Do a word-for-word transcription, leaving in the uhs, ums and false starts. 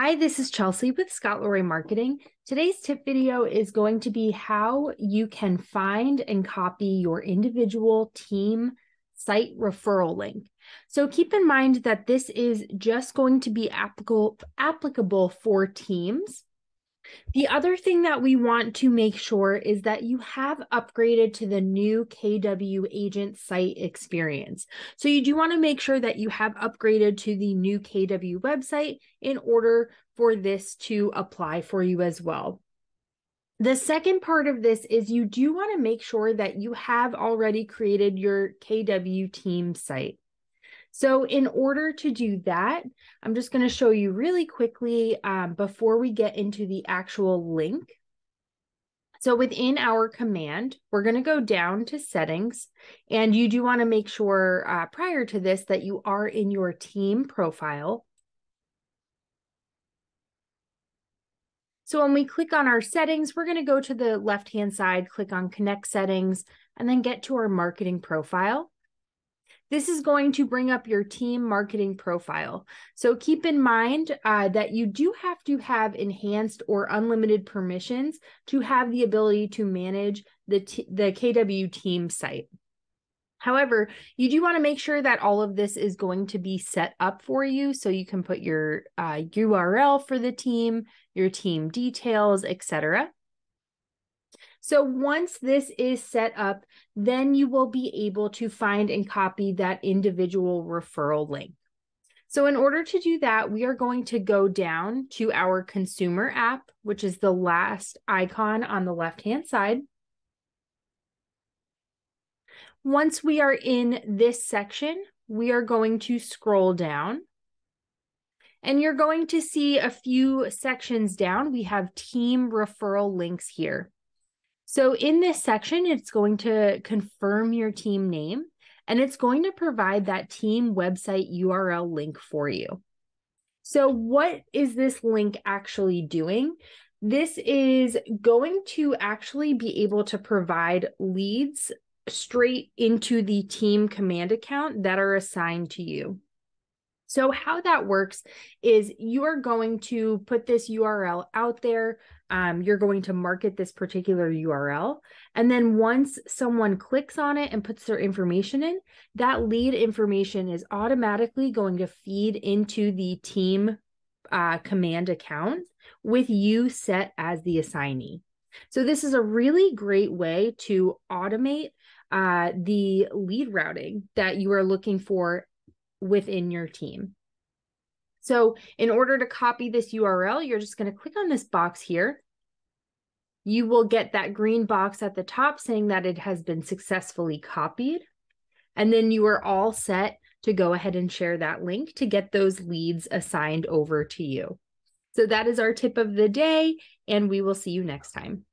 Hi, this is Chelsea with Scott Le Roy Marketing. Today's tip video is going to be how you can find and copy your individual team site referral link. So keep in mind that this is just going to be applicable, applicable for teams. The other thing that we want to make sure is that you have upgraded to the new K W agent site experience. So you do want to make sure that you have upgraded to the new K W website in order for this to apply for you as well. The second part of this is you do want to make sure that you have already created your K W team site. So in order to do that, I'm just going to show you really quickly um, before we get into the actual link. So within our command, we're going to go down to settings, and you do want to make sure uh, prior to this that you are in your team profile. So when we click on our settings, we're going to go to the left-hand side, click on Connect Settings, and then get to our marketing profile. This is going to bring up your team marketing profile. So keep in mind uh, that you do have to have enhanced or unlimited permissions to have the ability to manage the, the K W team site. However, you do want to make sure that all of this is going to be set up for you, so you can put your uh, U R L for the team, your team details, et cetera. So once this is set up, then you will be able to find and copy that individual referral link. So in order to do that, we are going to go down to our consumer app, which is the last icon on the left-hand side. Once we are in this section, we are going to scroll down, and you're going to see a few sections down. We have team referral links here. So in this section, it's going to confirm your team name, and it's going to provide that team website U R L link for you. So what is this link actually doing? This is going to actually be able to provide leads straight into the team command account that are assigned to you. So how that works is you are going to put this U R L out there. Um, you're going to market this particular U R L. And then once someone clicks on it and puts their information in, that lead information is automatically going to feed into the team uh, command account with you set as the assignee. So this is a really great way to automate uh, the lead routing that you are looking for within your team. So in order to copy this U R L, you're just going to click on this box here. You will get that green box at the top saying that it has been successfully copied. And then you are all set to go ahead and share that link to get those leads assigned over to you. So that is our tip of the day, and we will see you next time.